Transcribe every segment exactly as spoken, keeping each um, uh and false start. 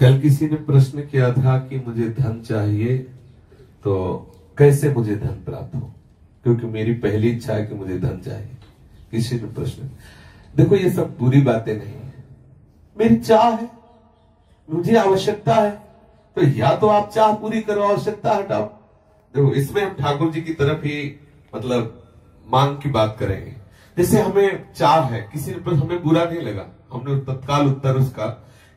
कल किसी ने प्रश्न किया था कि मुझे धन चाहिए तो कैसे मुझे धन प्राप्त हो, क्योंकि मेरी पहली इच्छा है कि मुझे धन चाहिए। किसी ने प्रश्न, देखो ये सब बुरी बातें नहीं है, मेरी चाह है, मुझे आवश्यकता है, तो या तो आप चाह पूरी करो, आवश्यकता हटाओ। देखो इसमें हम ठाकुर जी की तरफ ही मतलब मांग की बात करेंगे। जैसे हमें चाह है, किसी ने हमें बुरा नहीं लगा, हमने तत्काल उत्तर उसका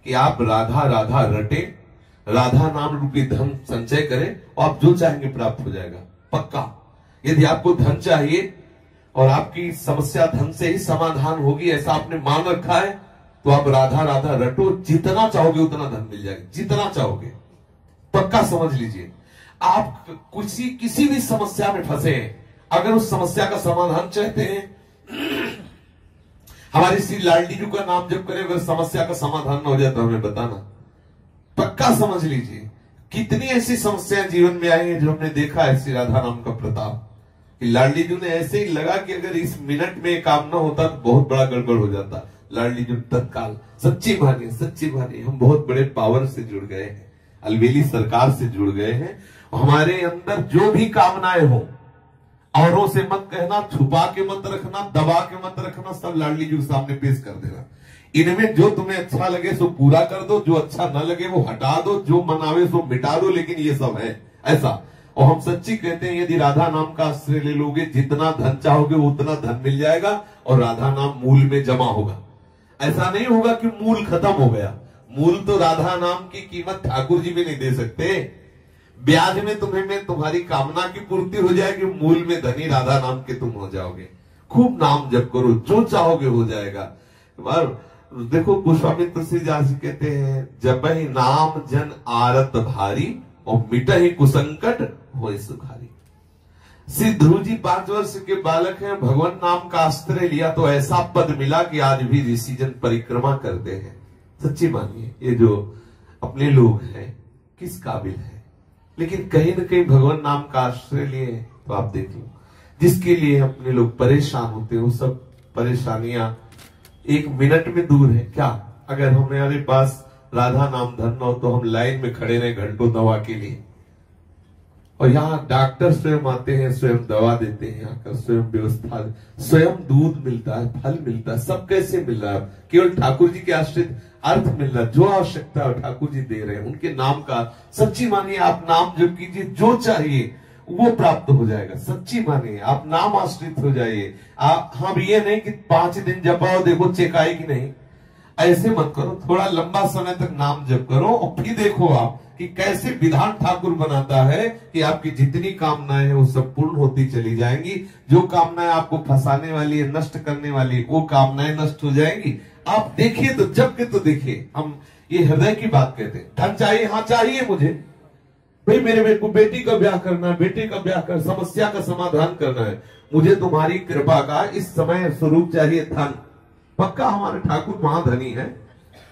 कि आप राधा राधा रटे, राधा नाम रूपी धन संचय करें और आप जो चाहेंगे प्राप्त हो जाएगा पक्का। यदि आपको धन चाहिए और आपकी समस्या धन से ही समाधान होगी ऐसा आपने मान रखा है, तो आप राधा राधा रटो, जितना चाहोगे उतना धन मिल जाएगा, जितना चाहोगे पक्का। समझ लीजिए आप किसी किसी भी समस्या में फंसे हैं, अगर उस समस्या का समाधान चाहते हैं, हमारी श्री लाडली जी का नाम जप करें, अगर समस्या का समाधान न हो जाए तो हमें बताना पक्का। समझ लीजिए कितनी ऐसी समस्याएं जीवन में आई है जो हमने देखा है श्री राधा नाम का प्रताप, कि लाडली जी ने ऐसे ही लगा कि अगर इस मिनट में काम न होता तो बहुत बड़ा गड़बड़ हो जाता। लाडली जी तत्काल सच्ची मानिए, सच्ची मानिए हम बहुत बड़े पावर से जुड़ गए हैं, अलवेली सरकार से जुड़ गए हैं। हमारे अंदर जो भी कामनाएं हो, औरों से मत कहना, छुपा के मत रखना, दबा के मत रखना, सब लाडली जी के सामने पेश कर देना। इनमें जो तुम्हें अच्छा लगे सो पूरा कर दो, जो अच्छा ना लगे वो हटा दो, जो मनावे सो मिटा दो, लेकिन ये सब है ऐसा। और हम सच्ची कहते हैं यदि राधा नाम का आश्रय ले लोगे, जितना धन चाहोगे उतना धन मिल जाएगा और राधा नाम मूल में जमा होगा। ऐसा नहीं होगा कि मूल खत्म हो गया, मूल तो राधा नाम की कीमत ठाकुर जी भी नहीं दे सकते। ब्याज में तुम्हें में तुम्हारी कामना की पूर्ति हो जाएगी, मूल में धनी राधा नाम के तुम हो जाओगे। खूब नाम जप करो, जो चाहोगे हो जाएगा। और देखो गोस्वामी तुलसीदास जी कहते हैं, जपहि नाम जन आरत भारी और मिटहि कुसंकट होय सुखारी। श्री ध्रुव जी पांच वर्ष के बालक हैं, भगवान नाम का आश्रय लिया तो ऐसा पद मिला कि आज भी ऋषि जन परिक्रमा करते हैं। सच्ची मानिए ये जो अपने लोग हैं किस काबिल है, लेकिन कहीं ना कहीं भगवान नाम का आश्रय लिए। तो आप देख लो जिसके लिए अपने लोग परेशान होते हो, सब परेशानियां एक मिनट में दूर है। क्या अगर हमारे पास राधा नाम धन न हो तो हम लाइन में खड़े रहे घंटों दवा के लिए, और यहाँ डॉक्टर स्वयं आते हैं, स्वयं दवा देते हैं, आकर स्वयं व्यवस्था, स्वयं दूध मिलता है, फल मिलता है, सब कैसे मिल रहा है? केवल ठाकुर जी के आश्रित अर्थ मिल रहा, जो आवश्यकता है ठाकुर जी दे रहे हैं उनके नाम का। सच्ची मानिए आप नाम जप कीजिए, जो चाहिए वो प्राप्त हो जाएगा। सच्ची मानिए आप नाम आश्रित हो जाइए। आप हम ये नहीं कि पांच दिन जपाओ देखो चेक आएगी, नहीं ऐसे मत करो, थोड़ा लंबा समय तक नाम जप करो और फिर देखो आप कि कैसे विधान ठाकुर बनाता है कि आपकी जितनी कामनाएं हैं वो सब पूर्ण होती चली जाएंगी। जो कामनाएं आपको फंसाने वाली है, नष्ट करने वाली, वो कामनाएं नष्ट हो जाएंगी। आप देखिए तो जब के तो देखिए, हम ये हृदय की बात कहते हैं। धन चाहिए, हाँ चाहिए मुझे भाई, मेरे बेटे को बेटी का ब्याह करना है, बेटे का ब्याह कर, समस्या का समाधान करना है, मुझे तुम्हारी कृपा का इस समय स्वरूप चाहिए धन। पक्का हमारे ठाकुर महाधनी है,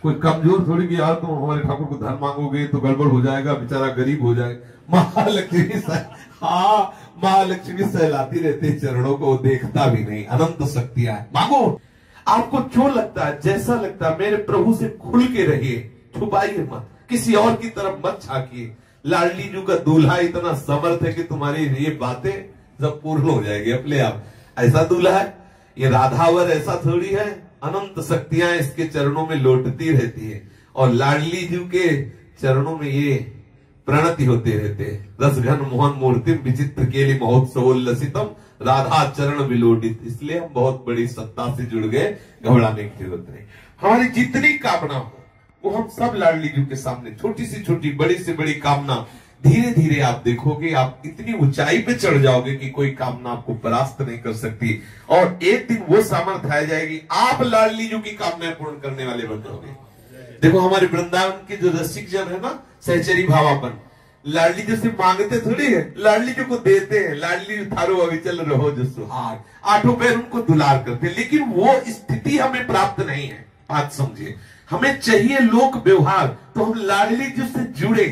कोई कमजोर थोड़ी कि यार तुम हमारे ठाकुर को धन मांगोगे तो गड़बड़ हो जाएगा, बेचारा गरीब हो जाएगा। महालक्ष्मी, हाँ महालक्ष्मी सहलाती रहती चरणों को, देखता भी नहीं, अनंत शक्तियां है। मांगो आपको जो लगता है, जैसा लगता है, मेरे प्रभु से खुल के रहिए, छुपाइए मत, किसी और की तरफ मत झांकिए। लाडली जी का दूल्हा इतना समर्थ है कि तुम्हारी ये बातें सब पूर्ण हो जाएगी अपने आप। ऐसा दूल्हा है ये राधावर, ऐसा थोड़ी है, अनंत शक्तियां इसके चरणों में लौटती रहती है और लाडली जी के चरणों में ये प्रणति होते रहते हैं। रस घन मोहन मूर्ति विचित्र केली महोत्सवोल्लसितम राधा चरण विलोडित। इसलिए हम बहुत बड़ी सत्ता से जुड़ गए, घबराने की जरूरत नहीं। हमारी जितनी कामना हो वो हम सब लाडली जी के सामने, छोटी से छोटी बड़ी से बड़ी कामना, धीरे धीरे आप देखोगे आप इतनी ऊंचाई पे चढ़ जाओगे कि कोई कामना आपको परास्त नहीं कर सकती। और एक दिन वो सामर्थ आ जाएगी, आप लाडली जी की कामनाएं पूर्ण करने वाले बन जाओगे। देखो हमारे वृंदावन के जो रसिक जन है ना, सहचरी भावापन, लाडली जी से मांगते थोड़ी है, लाडली जी को देते हैं। लाडली जी थारो अविचल रहो जो सुहाग, आठों पैर उनको दुलार करते। लेकिन वो स्थिति हमें प्राप्त नहीं है, बात समझिए। हमें चाहिए लोक व्यवहार, तो हम लाडली जी से जुड़े,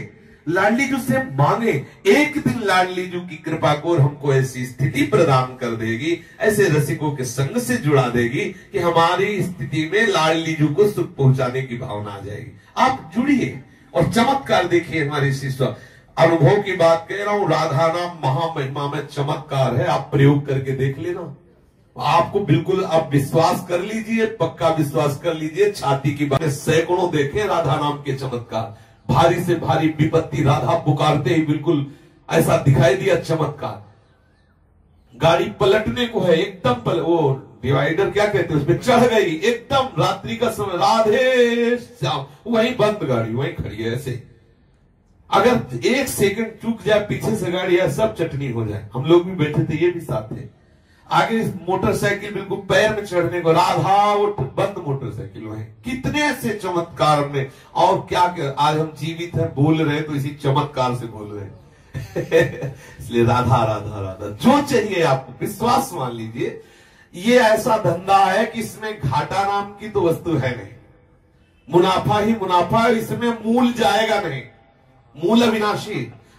लाडली जी से मांगे। एक दिन लाडली जी की कृपा को हमको ऐसी स्थिति प्रदान कर देगी, ऐसे रसिकों के संग से जुड़ा देगी कि हमारी स्थिति में लाडली जी को सुख पहुंचाने की भावना आ जाएगी। आप जुड़िए और चमत्कार देखिए हमारी सिस्टर। अनुभव की बात कह रहा हूं, राधा नाम महामहिमा में चमत्कार है, आप प्रयोग करके देख लेना, आपको बिल्कुल आप विश्वास कर लीजिए, पक्का विश्वास कर लीजिए। छाती की बात, सैकड़ों देखे राधा नाम के चमत्कार, भारी से भारी विपत्ति राधा पुकारते ही बिल्कुल ऐसा दिखाई दिया चमत्कार। गाड़ी पलटने को है एकदम, पल वो डिवाइडर क्या कहते हैं उसमें चढ़ गई एकदम, रात्रि का समय, राधे श्याम, वहीं बंद गाड़ी वहीं खड़ी है ऐसे, अगर एक सेकंड चूक जाए पीछे से गाड़ी या सब चटनी हो जाए। हम लोग भी बैठे थे, ये भी साथ थे, आगे मोटरसाइकिल बिल्कुल पैर में चढ़ने को, राधा उठ, बंद मोटरसाइकिल वहीं। कितने से चमत्कार में, और क्या क्या आज हम जीवित हैं बोल रहे हैं तो इसी चमत्कार से बोल रहे हैं इसलिए राधा राधा राधा। जो चाहिए आपको विश्वास मान लीजिए, ये ऐसा धंधा है कि इसमें घाटा नाम की तो वस्तु है नहीं, मुनाफा ही मुनाफा है, इसमें मूल जाएगा नहीं, मूल अविनाशी।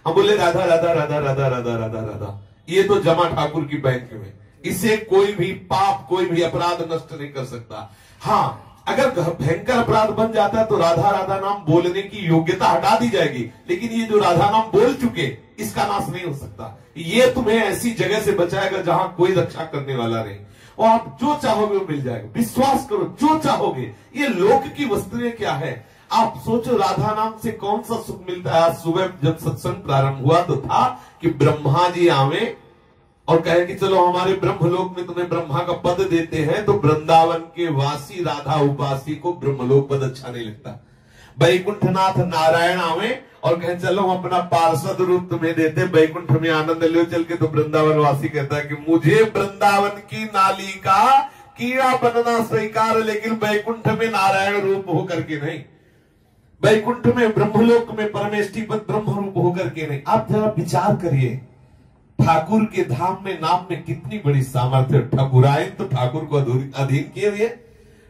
हम बोले राधा राधा राधा राधा राधा राधा राधा, ये तो जमा ठाकुर की बैंक में, इसे कोई भी पाप कोई भी अपराध नष्ट नहीं कर सकता। हाँ, अगर भयंकर अपराध बन जाता है तो राधा राधा नाम बोलने की योग्यता हटा दी जाएगी, लेकिन ये जो राधा नाम बोल चुके इसका नाश नहीं हो सकता। ये तुम्हें ऐसी जगह से बचाएगा जहां कोई रक्षा करने वाला नहीं, और आप जो चाहोगे वो मिल जाएगा। विश्वास करो, जो चाहोगे। ये लोक की वस्तुएं क्या है, आप सोचो राधा नाम से कौन सा सुख मिलता है। आज सुबह जब सत्संग प्रारंभ हुआ तो था कि ब्रह्मा जी आवे और कहे कि चलो हमारे ब्रह्मलोक में तुम्हें ब्रह्मा का पद देते हैं, तो वृंदावन के वासी राधा उपासी को ब्रह्मलोक पद अच्छा नहीं लगता। वैकुंठनाथ नारायण आवे और कहे चलो हम अपना पार्षद रूप तुम्हें देते, वैकुंठ में आनंद ले चल के, तो वृंदावन वासी कहता है कि मुझे वृंदावन की नाली का कीड़ा बनना स्वीकार, लेकिन वैकुंठ में नारायण रूप होकर के नहीं, वैकुंठ में ब्रह्मलोक में परमेष्टि पद ब्रह्म रूप होकर के नहीं। आप जरा विचार करिए, ठाकुर के धाम में नाम में कितनी बड़ी सामर्थ्य। ठाकुरायन तो ठाकुर को अधीन किए हुए,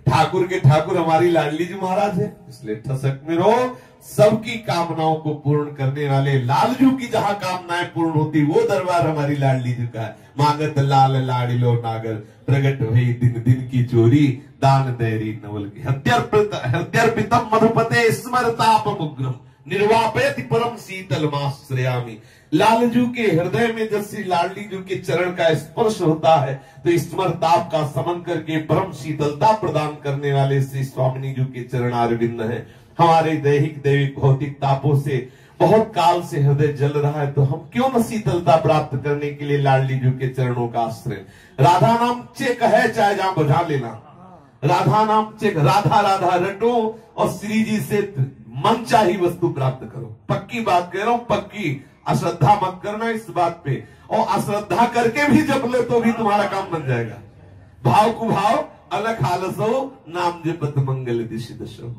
ठाकुर के ठाकुर हमारी लाडली जी महाराज है, इसलिए ठसक में रहो। सबकी कामनाओं को पूर्ण करने वाले लालजू की जहां कामनाएं पूर्ण होती वो दरबार हमारी लाडली जी का है। मांगत लाल लाडिलो नागर, प्रगट भई दिन दिन की चोरी, दान दैरी नवल की हृदयर्पितम मधुपते स्मरताप मुग्रम, निर्वापयति परम शीतल माश्रयामी। लालजू के हृदय में जब श्री लाडली जू के चरण का स्पर्श होता है तो स्मरताप का समन करके परम शीतलता प्रदान करने वाले श्री स्वामिनी जू के चरण अरविंद हैं। हमारे दैहिक दैविक भौतिक तापों से बहुत काल से हृदय जल रहा है, तो हम क्यों न शीतलता प्राप्त करने के लिए लाडली जू के चरणों का आश्रय। राधा नाम चेक है, चाहे जहां बुझा लेना, राधा नाम चेक। राधा राधा रटो और श्री जी से मन चाही वस्तु प्राप्त करो। पक्की बात कह रहा हूं, पक्की, अश्रद्धा मत करना इस बात पे। और अश्रद्धा करके भी जप ले तो भी तुम्हारा काम बन जाएगा। भाव कुभाव अलग हालसो, नाम जपत मंगल दिशि दशो।